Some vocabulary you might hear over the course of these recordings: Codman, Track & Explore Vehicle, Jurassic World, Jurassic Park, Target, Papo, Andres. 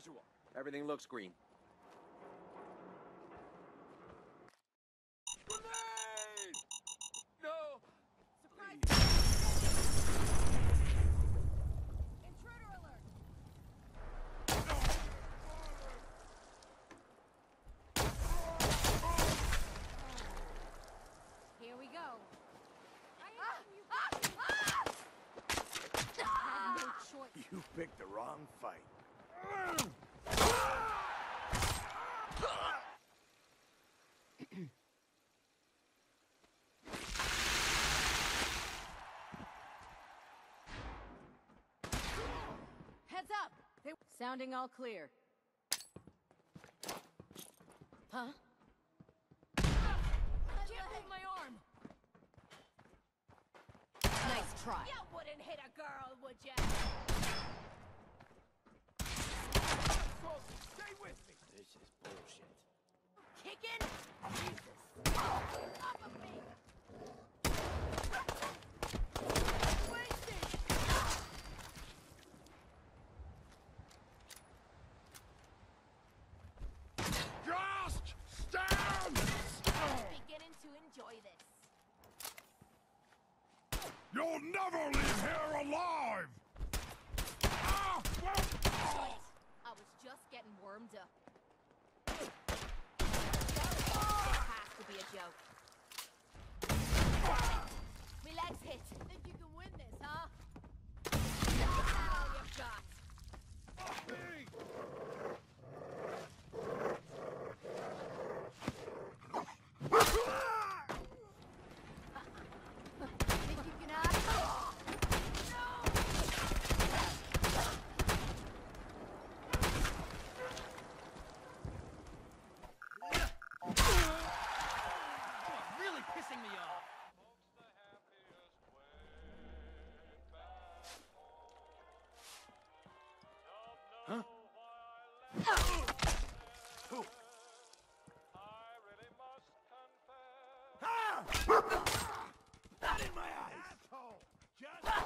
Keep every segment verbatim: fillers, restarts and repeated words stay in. visual. Everything looks green. Grenade! No! Surprise! Intruder alert! Here we go. I ah, you ah, ah! No choice. You picked the wrong fight. Heads up! They sounding all clear. Huh? I can't hold my arm! Nice try. You wouldn't hit a girl, would ya? Stay with me! This is bullshit. Kicking? Jesus! Off of me! Wasted! Just stand! I'm beginning to enjoy this. You'll never leave here alive! Ah! Well, I was just getting warmed up. That has to be a joke. My legs hit. Think you can win this, huh? That's all you've got. Think you can hide? Pissing me off. Huh? Who? I really must confess. Ah! Not in my eyes. Asshole. Just up.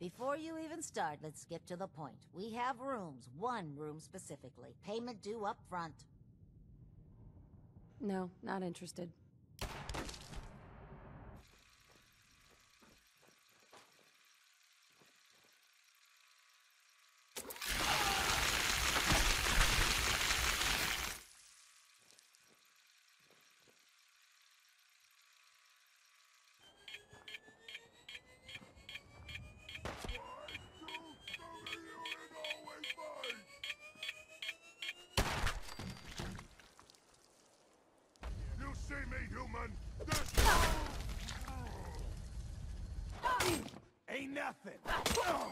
Before you even start, let's get to the point. We have rooms, one room specifically. Payment due up front. No, not interested. Nothing. This is what.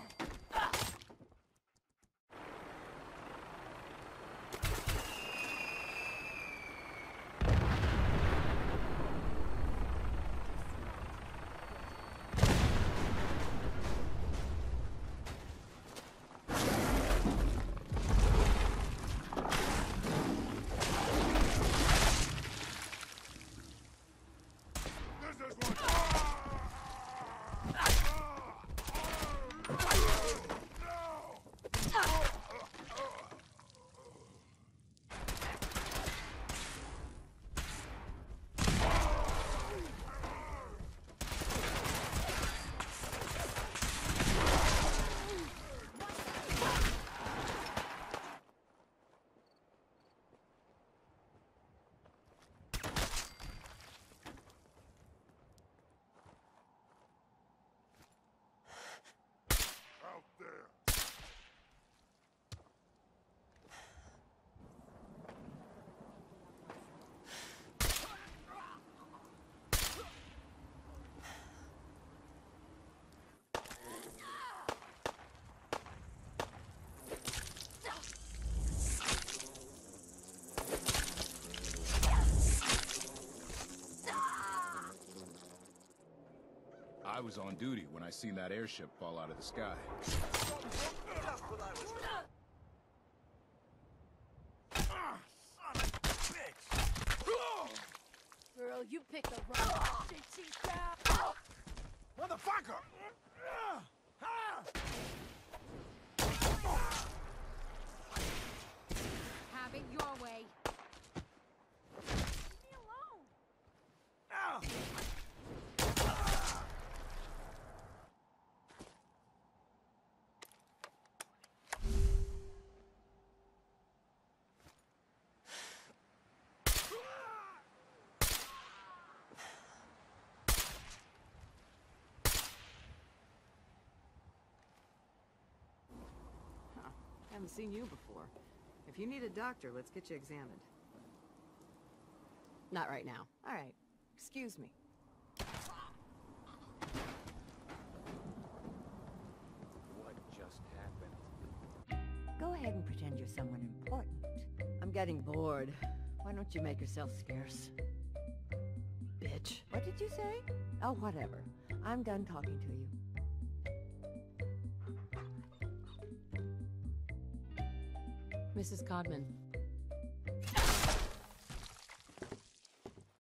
I was on duty when I seen that airship fall out of the sky. hell, you picked the wrong shit, she's down. Motherfucker! Have it your way. Leave me alone. Ah! I haven't seen you before. If you need a doctor, let's get you examined. Not right now. All right. Excuse me. What just happened? Go ahead and pretend you're someone important. I'm getting bored. Why don't you make yourself scarce? Bitch. What did you say? Oh, whatever. I'm done talking to you. missus Codman.